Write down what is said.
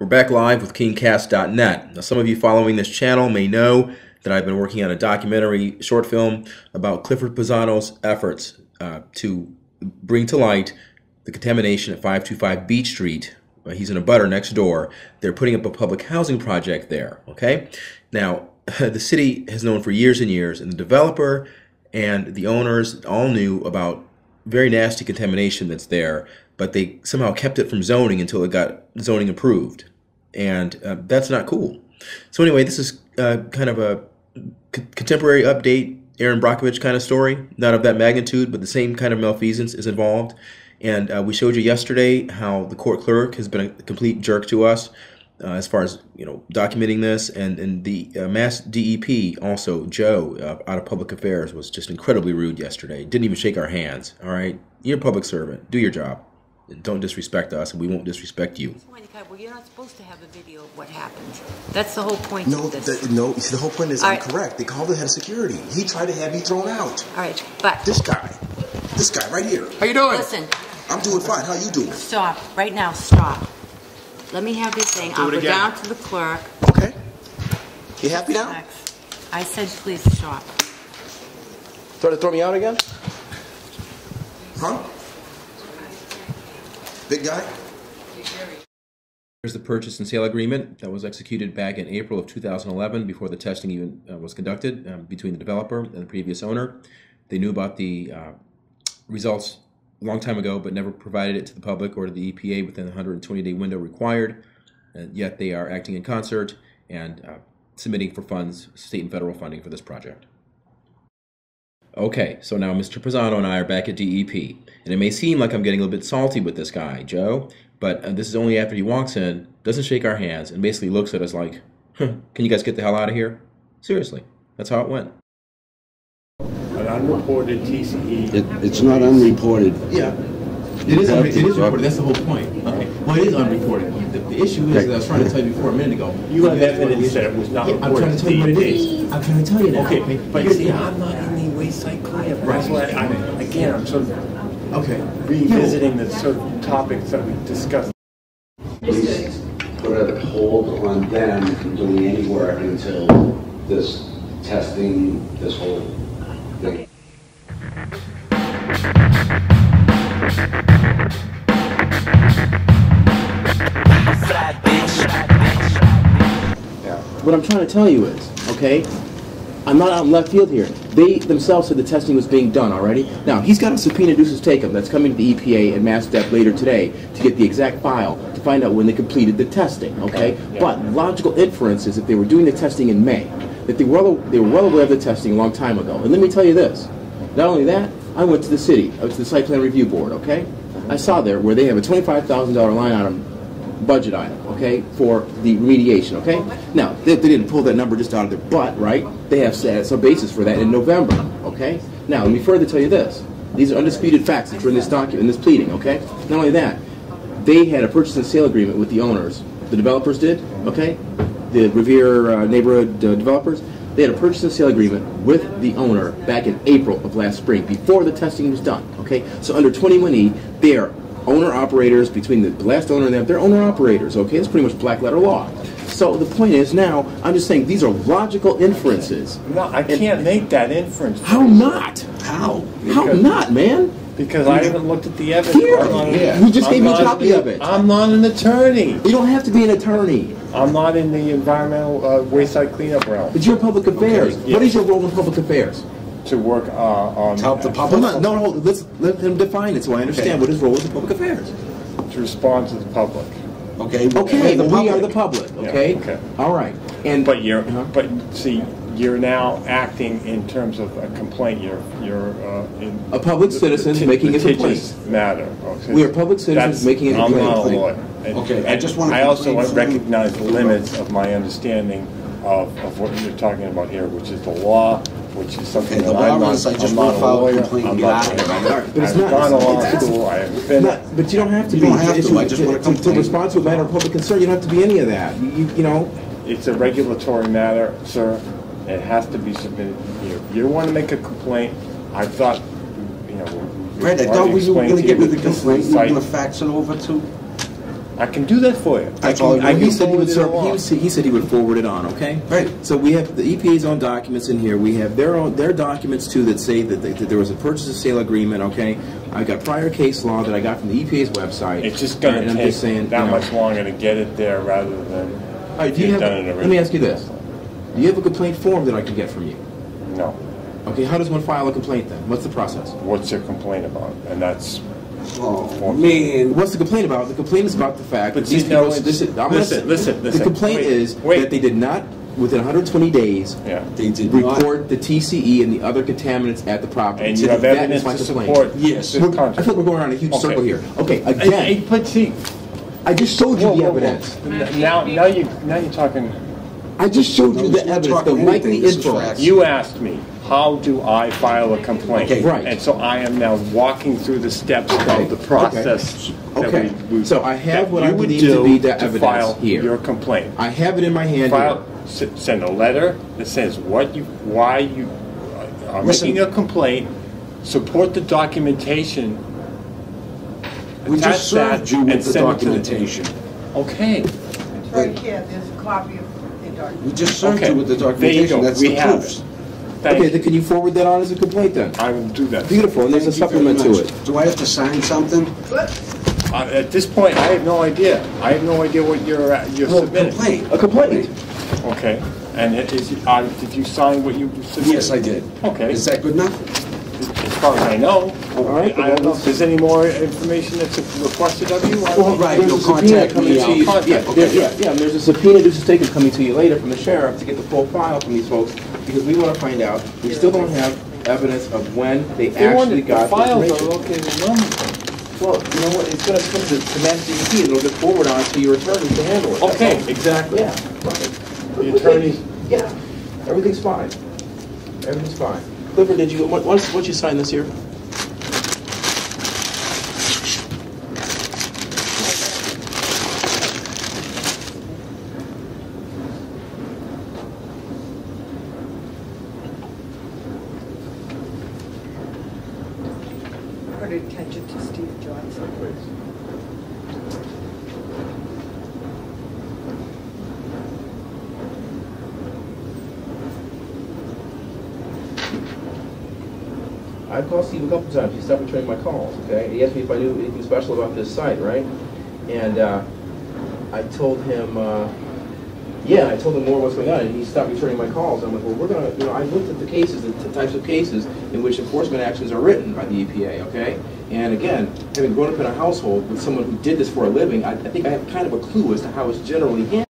We're back live with KingCast.net. Now, some of you following this channel may know that I've been working on a documentary short film about Clifford Pisano's efforts to bring to light the contamination at 525 Beach Street. He's in a butter next door. They're putting up a public housing project there, okay? Now, the city has known for years and years, and the developer and the owners all knew about very nasty contamination that's there, but they somehow kept it from zoning until it got zoning approved, and that's not cool. So anyway, this is kind of a contemporary update, Aaron Brockovich kind of story, not of that magnitude, but the same kind of malfeasance is involved. And we showed you yesterday how the court clerk has been a complete jerk to us as far as, you know, documenting this, and the MASS DEP, also Joe, out of public affairs, was just incredibly rude yesterday. Didn't even shake our hands. All right, you're a public servant. Do your job. Don't disrespect us, and we won't disrespect you. Well, you're not supposed to have a video of what happened. That's the whole point. No, of this. No. See, the whole point is incorrect. They called the head of security. He tried to have me thrown out. All right, but this guy right here. How you doing? Listen, I'm doing fine. How you doing? Stop right now. Stop. Let me have this thing. I'll go down to the clerk. Okay. You happy now? I said, please stop. Try to throw me out again? Huh? Big guy? Here's the purchase and sale agreement that was executed back in April of 2011 before the testing even was conducted between the developer and the previous owner. They knew about the results a long time ago but never provided it to the public or to the EPA within the 120-day window required, and yet they are acting in concert and submitting for funds, state and federal funding for this project. Okay, so now Mr. Pisano and I are back at DEP, and it may seem like I'm getting a little bit salty with this guy, Joe, but this is only after he walks in, doesn't shake our hands, and basically looks at us like, huh, can you guys get the hell out of here? Seriously, that's how it went. An unreported TCE. It's not unreported. Yeah. It is reported. That's the whole point. Okay. Well, it is unreported. The issue is, I was trying to tell you before a minute ago. You have evidence that it was not reported. I'm trying to tell you what it is. I'm trying to tell you that. Okay, but you see, I'm not in the wayside client. That's why I'm sort of revisiting the sort of topics that we discussed. Please put a hold on them from doing any work until this testing, this whole thing. What I'm trying to tell you is, okay, I'm not out in left field here. They themselves said the testing was being done already. Now, he's got a subpoena duces tecum that's coming to the EPA and MASS DEP later today to get the exact file to find out when they completed the testing, okay? Yeah. But logical inference is that they were doing the testing in May, that they were well aware of the testing a long time ago. And let me tell you this, not only that, I went to the city, I went to the Site Plan Review Board, okay? I saw there where they have a $25,000 line item, budget item, okay, for the remediation, okay? Now, they didn't pull that number just out of their butt, right? They have some basis for that in November, okay? Now, let me further tell you this. These are undisputed facts that are in this document, in this pleading, okay? Not only that, they had a purchase and sale agreement with the owners. The developers did, okay? The Revere neighborhood developers. They had a purchase and sale agreement with the owner back in April of last spring, before the testing was done, okay? So under 21E, they are owner-operators. Between the last owner and them, they're owner-operators, okay? It's pretty much black-letter law. So the point is now, I'm just saying these are logical inferences. No, I can't make that inference. How not? How? Because how not, man? Because I haven't looked at the evidence. Here, you just gave me a copy of it. I'm not an attorney. You don't have to be an attorney. I'm not in the environmental wayside cleanup realm. But you're public affairs. Okay, yes. What is your role in public affairs? To work on... help the public? Hold on. Let's let him define it so I understand what his role is in public affairs. To respond to the public. Okay. Okay, we are the public. Okay? Yeah, okay. All right. And but you're... But, see, you're now acting in terms of a complaint. You're a public citizen making a complaint. Matter. Okay. We are public citizens making a complaint. I'm not a lawyer. Okay. I just want to... I also recognize the limits of my understanding of what you're talking about here, which is the law, which is something that I'm not. I just want to file a complaint and get out of here. But it's not. I've gone to law school. I haven't been. But you don't have to be. You don't have to. I just want to complain. To respond to a matter of public concern, you don't have to be any of that. You know. It's a regulatory matter, sir. It has to be submitted to you. You want to make a complaint? I thought, you know, Brad, I thought we were going to get rid of the complaint. We're going to fax it over to I can do that for you. That's all he said he would. He said he would forward it on. Okay. Right. So we have the EPA's own documents in here. We have their own documents too that say that, that there was a purchase and sale agreement. Okay. I got prior case law that I got from the EPA's website. It's just going to take that much longer to get it there rather than get it done in a. Let me ask you this: do you have a complaint form that I can get from you? No. Okay. How does one file a complaint then? What's the process? What's your complaint about? And that's. Oh, man. What's the complaint about? The complaint is about the fact that these people... Listen. The complaint is that they did not, within 120 days, they did report the TCE and the other contaminants at the property. And you have evidence to support this contract. I feel we're going around a huge circle here. Okay, again... But see... I just showed you the evidence. Now you're talking... I just showed you the evidence, the likely info. You asked me. How do I file a complaint? Okay, right. And so I am now walking through the steps of the process. Okay. So I have what I would need to be the evidence file here. Your complaint. I have it in my hand. File, send a letter that says what you, why you are making a complaint. Support the documentation. We just served you with the documentation. Okay. It's right here. There's a copy of the document. We just served you with the documentation. That's the proofs. Okay, then can you forward that on as a complaint then? I will do that. Beautiful, and there's a supplement to it. Do I have to sign something? At this point, I have no idea. I have no idea what you're submitting. A complaint. Okay, and did you sign what you submitted? Yes, I did. Okay. Is that good enough? As far as I know. All right. I don't know if there's any more information that's requested of you. All right, you'll contact me. Yeah, there's a subpoena due to Stegeman coming to you later from the sheriff to get the full file from these folks. Because we want to find out, we still don't have evidence of when they actually got the files are located in London. Well, you know what? It's going to come to MASS DEP and it'll get forwarded on to your attorney to handle it. Okay, exactly. Yeah. Right. The attorney. Yeah. Everything's fine. Everything's fine. Clifford, did you once you sign this here? Catch it to Steve Johnson, please. I've called Steve a couple times. He stopped returning my calls. Okay, he asked me if I knew anything special about this site, right? And I told him, yeah, I told him more what's going on, and he stopped returning my calls. I'm like, well, we're gonna, you know, I looked at the cases, the types of cases in which enforcement actions are written by the EPA, okay? And again, having grown up in a household with someone who did this for a living, I think I have kind of a clue as to how it's generally handled.